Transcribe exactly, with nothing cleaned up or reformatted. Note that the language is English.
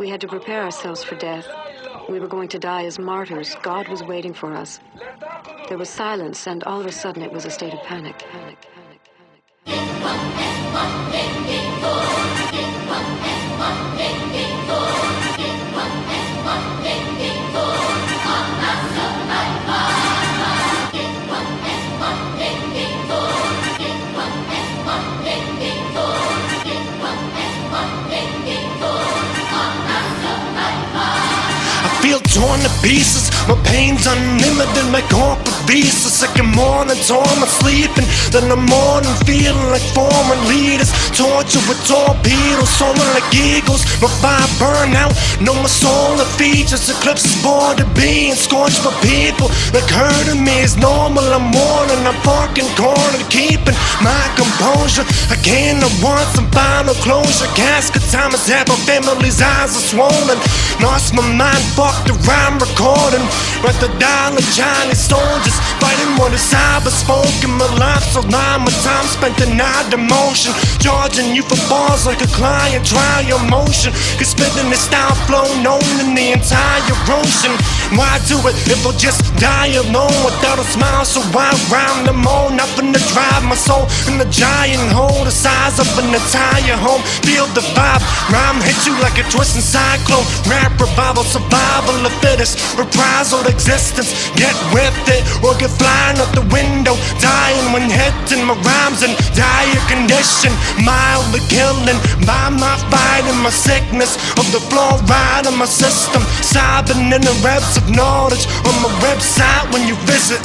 We had to prepare ourselves for death. We were going to die as martyrs. God was waiting for us. There was silence, and all of a sudden it was a state of panic. Panic, panic, panic. I feel torn to pieces. My pain's unlimited, my corporate thesis. I can mourn and torn, I'm sleeping. Then I'm mourning, feeling like foreign leaders. Torture with torpedoes, soaring like eagles. My fire burn out, know my solar features. Eclipse is born to be and scorched by people. Like hurting me is normal, I'm mourning. I'm fucking cornered, keeping my composure. I can't at once, some final closure. Casket time is half, my family's eyes are swollen. Lost my mind, fucked around, recording. But the dollar Chinese soldiers fighting what is cyberspoken. My life so long, my time spent denied emotion. Charging you for bars like a client, try your motion. Cause spitting this style flow known in the entire ocean. Why do it if I'll just die alone without a smile? So I round them all, nothing to drive my soul in the giant hole the size of an entire home. Feel the vibe, rhyme hit you like a twisting cyclone. Rap revival, survival of fittest, reprisal existence, get with it or get flying out the window, dying when hitting my rhymes in dire condition, mildly killing by my fight and my sickness of the fluoride in my system, sobbing in the ribs of knowledge on my website when you visit.